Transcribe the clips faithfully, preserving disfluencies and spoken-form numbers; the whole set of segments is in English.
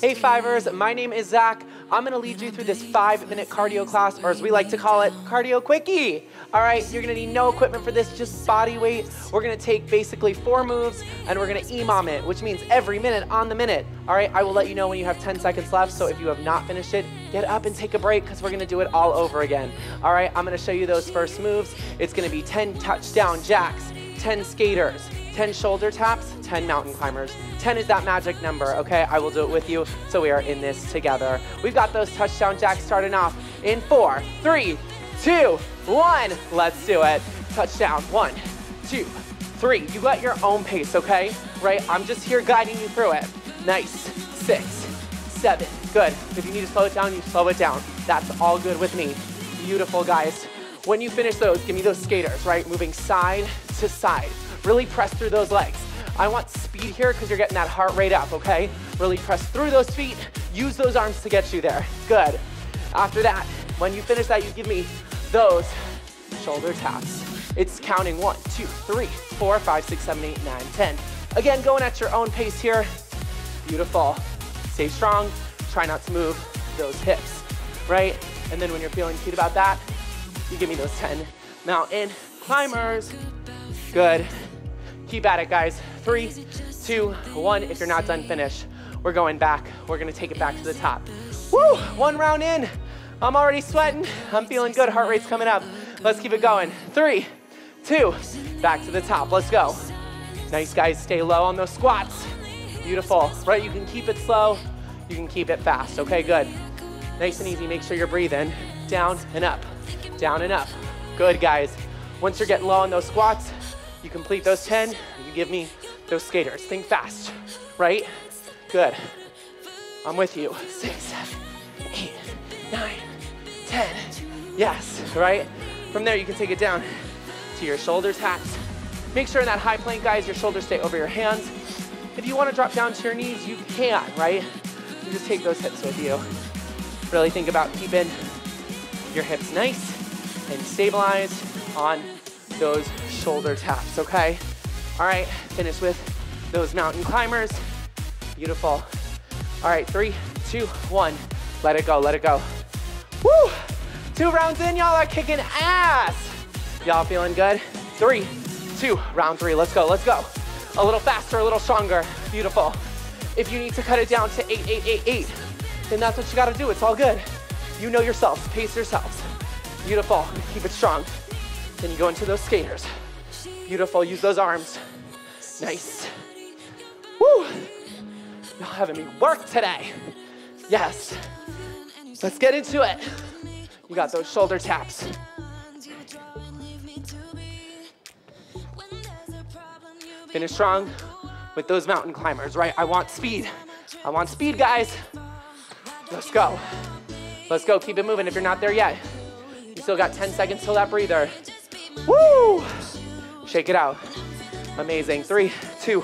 Hey Fivers, my name is Zach. I'm gonna lead you through this five minute cardio class, or as we like to call it, cardio quickie. All right, you're gonna need no equipment for this, just body weight. We're gonna take basically four moves and we're gonna E M O M it, which means every minute on the minute. All right, I will let you know when you have ten seconds left, so if you have not finished it, get up and take a break because we're gonna do it all over again. All right, I'm gonna show you those first moves. It's gonna be ten touchdown jacks, ten skaters, ten shoulder taps, ten mountain climbers. ten is that magic number, okay? I will do it with you, so we are in this together. We've got those touchdown jacks starting off in four, three, two, one. Let's do it. Touchdown, one, two, three. You got your own pace, okay? Right, I'm just here guiding you through it. Nice, six, seven, good. If you need to slow it down, you slow it down. That's all good with me. Beautiful, guys. When you finish those, give me those skaters, right? Moving side to side. Really press through those legs. I want speed here because you're getting that heart rate up, okay? Really press through those feet. Use those arms to get you there. Good. After that, when you finish that, you give me those shoulder taps. It's counting one, two, three, four, five, six, seven, eight, nine, ten. Again, going at your own pace here. Beautiful. Stay strong. Try not to move those hips, right? And then when you're feeling cute about that, you give me those ten mountain climbers. Good. Keep at it, guys. Three, two, one. If you're not done, finish. We're going back. We're gonna take it back to the top. Woo, one round in. I'm already sweating. I'm feeling good, heart rate's coming up. Let's keep it going. Three, two, back to the top, let's go. Nice, guys, stay low on those squats. Beautiful, right, you can keep it slow, you can keep it fast, okay, good. Nice and easy, make sure you're breathing. Down and up, down and up. Good, guys. Once you're getting low on those squats, you complete those ten, you give me those skaters. Think fast, right? Good. I'm with you. Six, seven, eight, nine, ten. Yes, right? From there, you can take it down to your shoulder taps. Make sure in that high plank, guys, your shoulders stay over your hands. If you want to drop down to your knees, you can, right? You just take those hips with you. Really think about keeping your hips nice and stabilized on those shoulder taps, okay? All right, finish with those mountain climbers. Beautiful. All right, three, two, one. Let it go, let it go. Woo! Two rounds in, y'all are kicking ass. Y'all feeling good? Three, two, round three. Let's go, let's go. A little faster, a little stronger. Beautiful. If you need to cut it down to eight, eight, eight, eight, then that's what you gotta do. It's all good. You know yourselves, pace yourselves. Beautiful, keep it strong. Then you go into those skaters. Beautiful, use those arms. Nice. Woo! Y'all having me work today. Yes. Let's get into it. You got those shoulder taps. Finish strong with those mountain climbers, right? I want speed. I want speed, guys. Let's go. Let's go, keep it moving if you're not there yet. You still got ten seconds till that breather. Woo! Shake it out. Amazing. Three, two,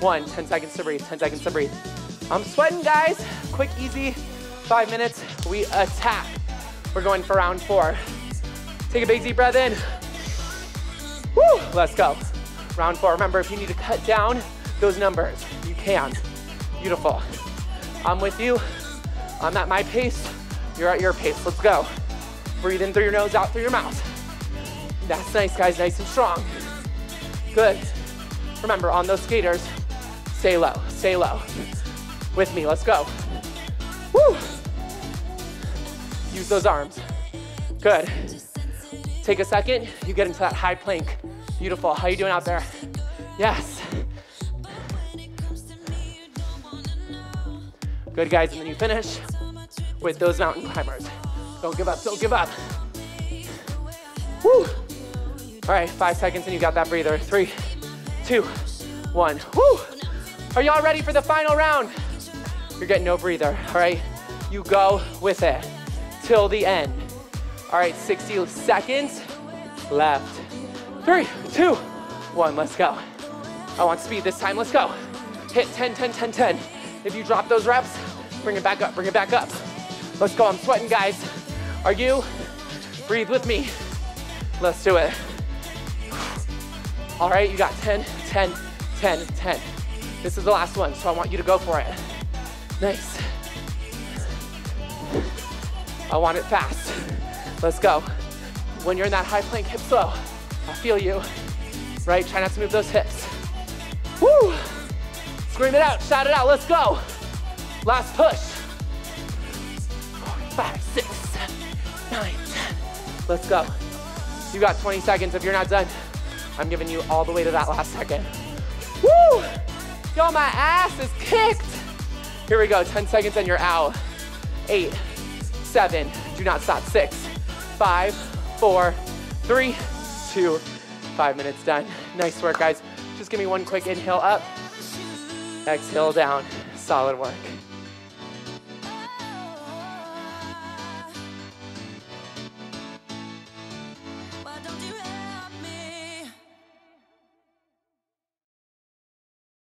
one. ten seconds to breathe. ten seconds to breathe. I'm sweating, guys. Quick, easy. Five minutes. We attack. We're going for round four. Take a big deep breath in. Woo! Let's go. Round four. Remember, if you need to cut down those numbers, you can. Beautiful. I'm with you. I'm at my pace. You're at your pace. Let's go. Breathe in through your nose, out through your mouth. That's nice, guys, nice and strong. Good. Remember, on those skaters, stay low, stay low. With me, let's go. Woo! Use those arms. Good. Take a second, you get into that high plank. Beautiful, how you doing out there? Yes. Good, guys, and then you finish with those mountain climbers. Don't give up, don't give up. Woo! All right, five seconds and you got that breather. Three, two, one. Woo! Are y'all ready for the final round? You're getting no breather, all right? You go with it till the end. All right, sixty seconds left. Three, two, one, let's go. I want speed this time, let's go. Hit ten, ten, ten, ten. If you drop those reps, bring it back up, bring it back up. Let's go, I'm sweating, guys. Are you? Breathe with me. Let's do it. All right, you got ten, ten, ten, ten. This is the last one, so I want you to go for it. Nice. I want it fast. Let's go. When you're in that high plank, hips low. I feel you, right? Try not to move those hips. Woo! Scream it out, shout it out, let's go. Last push. Four, five, six, seven, nine, ten. Let's go. You got twenty seconds. If you're not done, I'm giving you all the way to that last second. Woo! Yo, my ass is kicked. Here we go, ten seconds and you're out. Eight, seven, do not stop. Six, five, four, three, two, five minutes done. Nice work, guys. Just give me one quick inhale up, exhale down. Solid work.